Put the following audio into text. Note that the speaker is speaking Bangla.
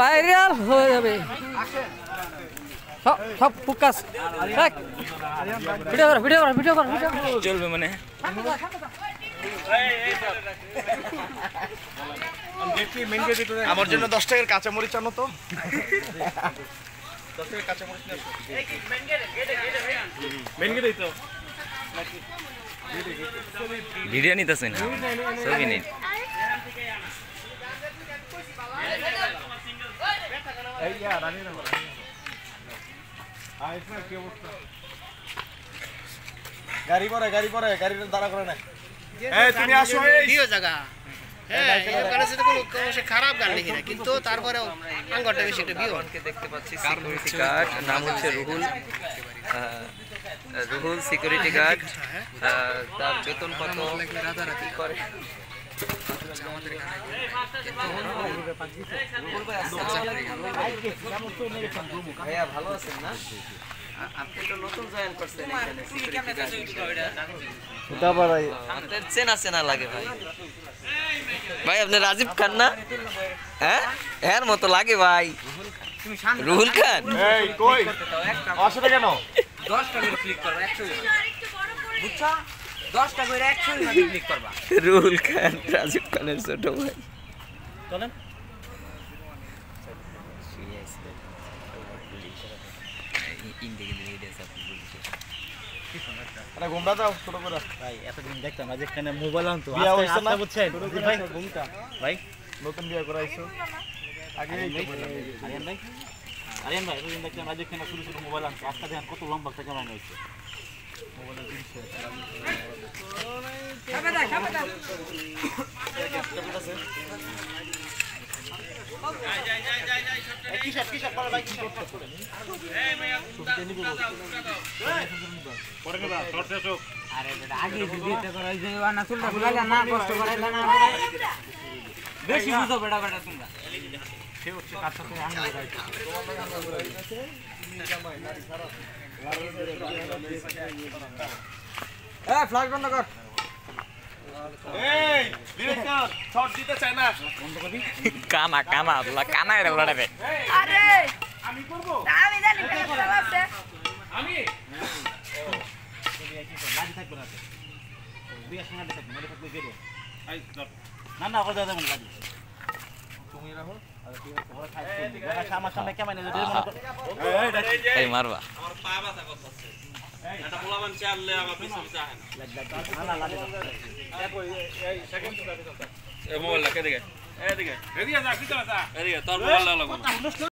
ভাইরাল হয়ে যাবে। সব ফোকাস রাখ, ভিডিও কর ভিডিও কর ভিডিও কর, চলবে মানে আমার জন্য 10 টাকার কাঁচা মরিচ আনো তো। 10 টাকার কাঁচা মরিচ নাও। এই কি মেন গেটে গেটে গেটে মেন গেটে তো নাকি ভিডিও নিতেছ না সবই নেই। এই यार রানি না আই না কি অবস্থা। গাড়ি পরে গাড়ি পরে গাড়িটা দাঁড়া করে না। এই তুমি আসো এই ভিডিও জায়গা। হ্যাঁ এই কারণে সেটা কোনো সে খারাপ গান লিখি না, কিন্তু তারপরেও আঙ্গটা বেশি একটা ভিউ আজকে দেখতে পাচ্ছি। সিকিউরিটি গার্ড নাম হচ্ছে রুহুল, রুহুল সিকিউরিটি গার্ড। তার বেতন কত রাতারাতি করে আমাদের এখানে। ভাইয়া ভালো আছেন না? আপনি তো নতুন জয়েন করছেন এখানে, সিকিউরিটি গার্ড ওটা ভাই আমাদের চেনা চেনা লাগে। ভাই ভাই আপনি রাজীব খান না? হ্যাঁ এর মতো লাগে ভাই। তুমি শান্ত রুহুল খান এই কই 100 টাকা নাও 10 টাকা ক্লিক করবা 100 বুঝছো 10 টাকা করে 100 টাকা ক্লিক করবা। রুহুল খান রাজীব খানের ছোট ভাই। চলেন ফ্ল্যাগ বন্ধ কর। এই ডিরেক্টর শট দিতে চায় না, বন্ধ করি। কানা কানা আল্লাহ কানা এর লড়াবে। আরে আমি করব না, আমি জানি কানা আছে। আমি লাগি থাকব না, বিয়া শোনা দিতে মানে থাকব গেরো। আই না না করে দাও, লাগি তুমি রাখো। আর কি ওরা খাই ওরা সামা সামনে কেমন যদি মনে করে এই মারবা আমার পা ব্যথা করতেছে। এটা পোলাবান চাললে আমার পিছু যায় না, না লাগে দেখো। এই সেকেন্ড তো দেখো এ মোবাইল লাগে দেখে এদিকে এদিকে যা কি চলে যা এদিকে তোর মোবাইল লাগা।